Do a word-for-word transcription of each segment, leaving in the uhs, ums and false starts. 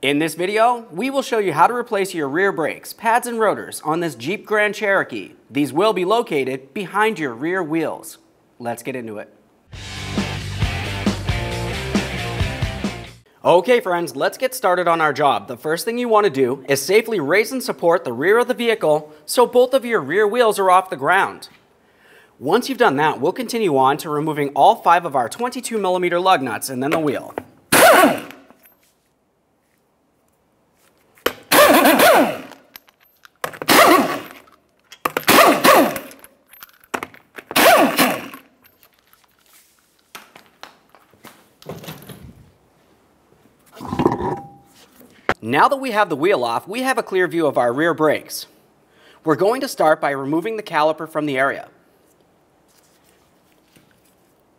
In this video, we will show you how to replace your rear brakes, pads, and rotors on this Jeep Grand Cherokee. These will be located behind your rear wheels. Let's get into it. Okay friends, let's get started on our job. The first thing you want to do is safely raise and support the rear of the vehicle so both of your rear wheels are off the ground. Once you've done that, we'll continue on to removing all five of our twenty-two millimeter lug nuts and then the wheel. Now that we have the wheel off, we have a clear view of our rear brakes. We're going to start by removing the caliper from the area.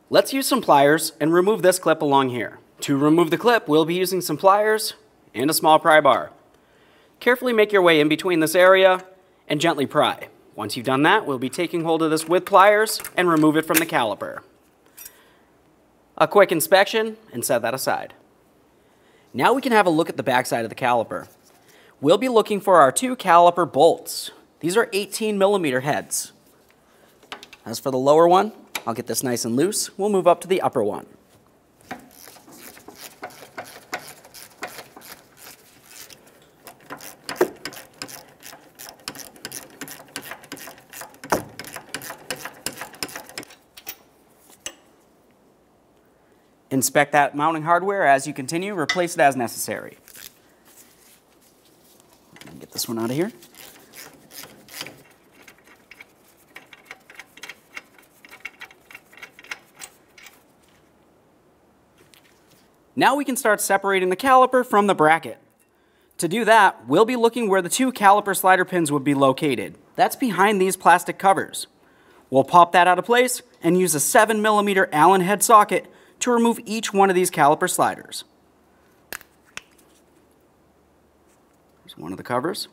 Let's use some pliers and remove this clip along here. To remove the clip, we'll be using some pliers and a small pry bar. Carefully make your way in between this area and gently pry. Once you've done that, we'll be taking hold of this with pliers and remove it from the caliper. A quick inspection and set that aside. Now we can have a look at the backside of the caliper. We'll be looking for our two caliper bolts. These are eighteen millimeter heads. As for the lower one, I'll get this nice and loose. We'll move up to the upper one. Inspect that mounting hardware as you continue, replace it as necessary. Get this one out of here. Now we can start separating the caliper from the bracket. To do that, we'll be looking where the two caliper slider pins would be located. That's behind these plastic covers. We'll pop that out of place and use a seven millimeter Allen head socket to remove each one of these caliper sliders. There's one of the covers.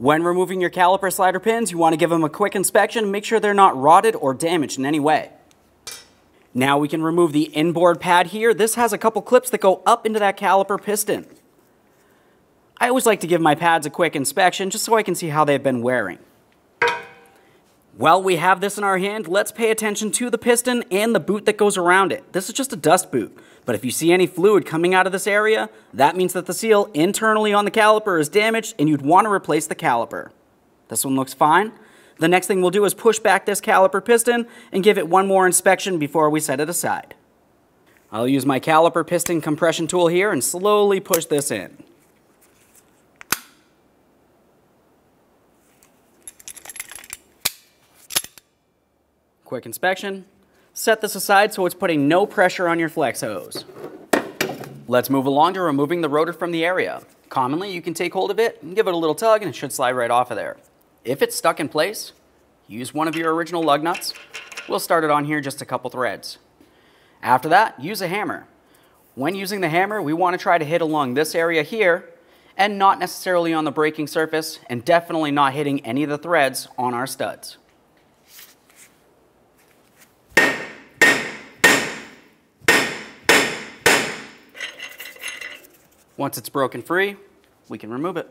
When removing your caliper slider pins, you want to give them a quick inspection and make sure they're not rotted or damaged in any way. Now we can remove the inboard pad here. This has a couple clips that go up into that caliper piston. I always like to give my pads a quick inspection just so I can see how they've been wearing. While we have this in our hand, let's pay attention to the piston and the boot that goes around it. This is just a dust boot, but if you see any fluid coming out of this area, that means that the seal internally on the caliper is damaged and you'd want to replace the caliper. This one looks fine. The next thing we'll do is push back this caliper piston and give it one more inspection before we set it aside. I'll use my caliper piston compression tool here and slowly push this in. Quick inspection. Set this aside so it's putting no pressure on your flex hose. Let's move along to removing the rotor from the area. Commonly, you can take hold of it and give it a little tug and it should slide right off of there. If it's stuck in place, use one of your original lug nuts. We'll start it on here just a couple threads. After that, use a hammer. When using the hammer, we want to try to hit along this area here and not necessarily on the braking surface, and definitely not hitting any of the threads on our studs. Once it's broken free, we can remove it.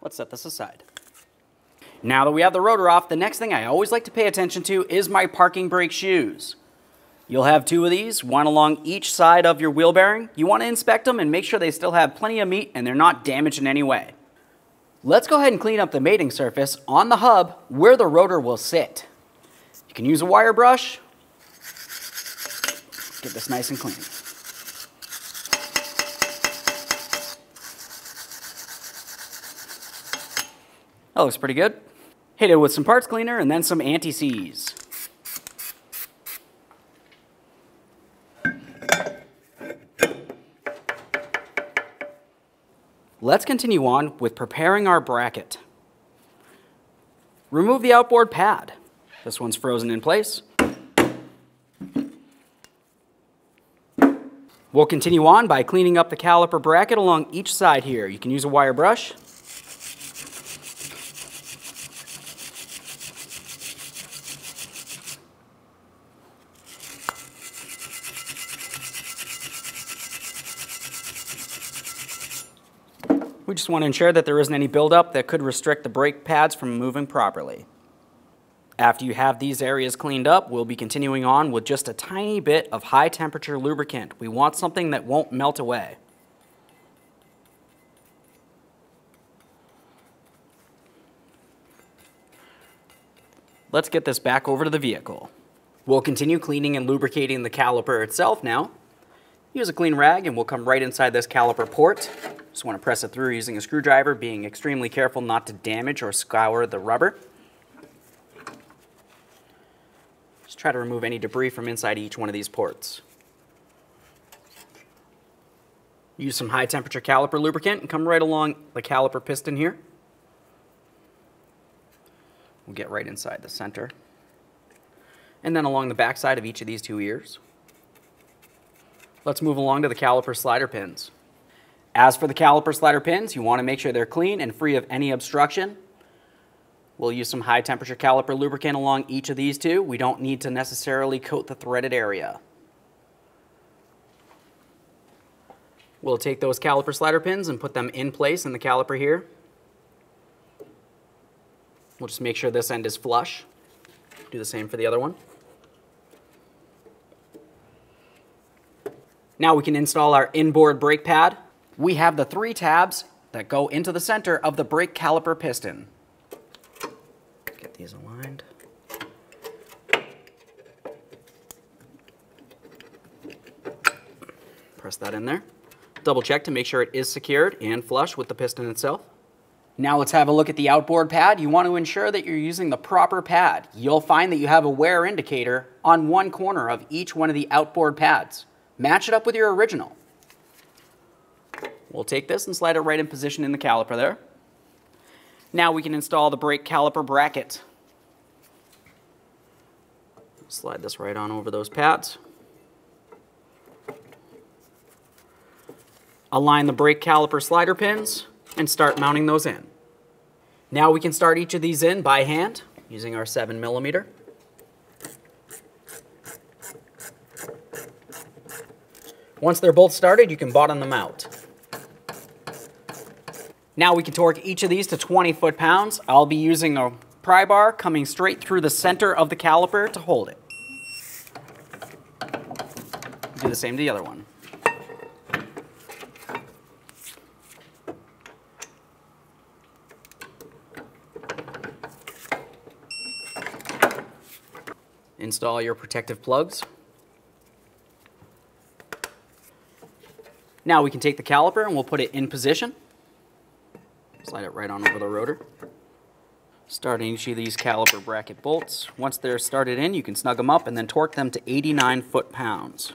Let's set this aside. Now that we have the rotor off, the next thing I always like to pay attention to is my parking brake shoes. You'll have two of these, one along each side of your wheel bearing. You want to inspect them and make sure they still have plenty of meat and they're not damaged in any way. Let's go ahead and clean up the mating surface on the hub where the rotor will sit. You can use a wire brush. Get this nice and clean. That looks pretty good. Hit it with some parts cleaner and then some anti-seize. Let's continue on with preparing our bracket. Remove the outboard pad. This one's frozen in place. We'll continue on by cleaning up the caliper bracket along each side here. You can use a wire brush. We just want to ensure that there isn't any buildup that could restrict the brake pads from moving properly. After you have these areas cleaned up, we'll be continuing on with just a tiny bit of high temperature lubricant. We want something that won't melt away. Let's get this back over to the vehicle. We'll continue cleaning and lubricating the caliper itself now. Use a clean rag and we'll come right inside this caliper port. Just want to press it through using a screwdriver, being extremely careful not to damage or scour the rubber. Just try to remove any debris from inside each one of these ports. Use some high temperature caliper lubricant and come right along the caliper piston here. We'll get right inside the center. And then along the back side of each of these two ears. Let's move along to the caliper slider pins. As for the caliper slider pins, you want to make sure they're clean and free of any obstruction. We'll use some high temperature caliper lubricant along each of these two. We don't need to necessarily coat the threaded area. We'll take those caliper slider pins and put them in place in the caliper here. We'll just make sure this end is flush. Do the same for the other one. Now we can install our inboard brake pad. We have the three tabs that go into the center of the brake caliper piston. Get these aligned. Press that in there. Double check to make sure it is secured and flush with the piston itself. Now let's have a look at the outboard pad. You want to ensure that you're using the proper pad. You'll find that you have a wear indicator on one corner of each one of the outboard pads. Match it up with your original. We'll take this and slide it right in position in the caliper there. Now we can install the brake caliper bracket. Slide this right on over those pads. Align the brake caliper slider pins and start mounting those in. Now we can start each of these in by hand using our seven millimeter. Once they're both started, you can bottom them out. Now we can torque each of these to twenty foot pounds. I'll be using a pry bar coming straight through the center of the caliper to hold it. Do the same to the other one. Install your protective plugs. Now we can take the caliper and we'll put it in position. Slide it right on over the rotor. Starting each of these caliper bracket bolts. Once they're started in, you can snug them up and then torque them to eighty-nine foot pounds.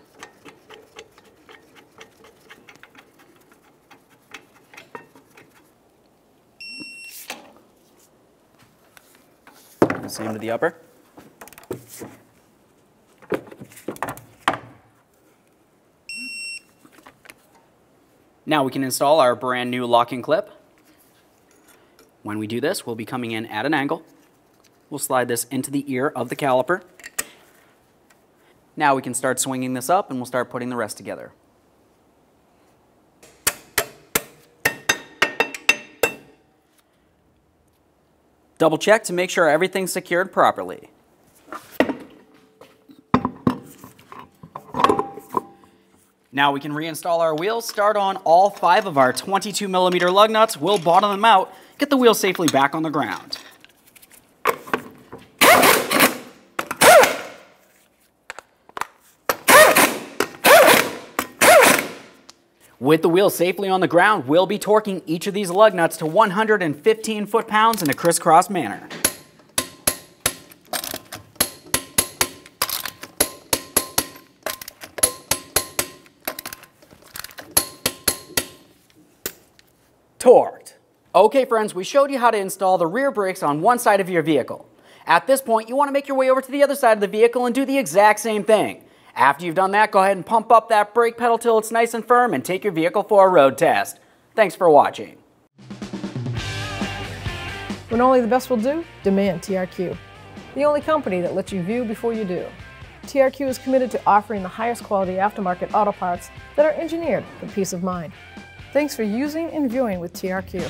Same to the upper. Now we can install our brand new locking clip. When we do this, we'll be coming in at an angle. We'll slide this into the ear of the caliper. Now we can start swinging this up and we'll start putting the rest together. Double check to make sure everything's secured properly. Now we can reinstall our wheels, start on all five of our twenty-two millimeter lug nuts, we'll bottom them out, get the wheel safely back on the ground. With the wheel safely on the ground, we'll be torquing each of these lug nuts to one hundred fifteen foot pounds in a crisscross manner. torqued. Okay friends, we showed you how to install the rear brakes on one side of your vehicle. At this point, you want to make your way over to the other side of the vehicle and do the exact same thing. After you've done that, go ahead and pump up that brake pedal till it's nice and firm and take your vehicle for a road test. Thanks for watching. When only the best will do, demand T R Q. The only company that lets you view before you do. T R Q is committed to offering the highest quality aftermarket auto parts that are engineered for peace of mind. Thanks for using and viewing with T R Q.